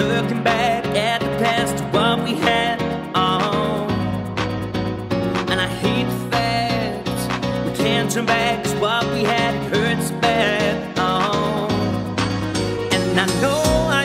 looking back at the past, what we had on. And I hate the fact we can't turn back, 'cause what we had hurts bad on. And I know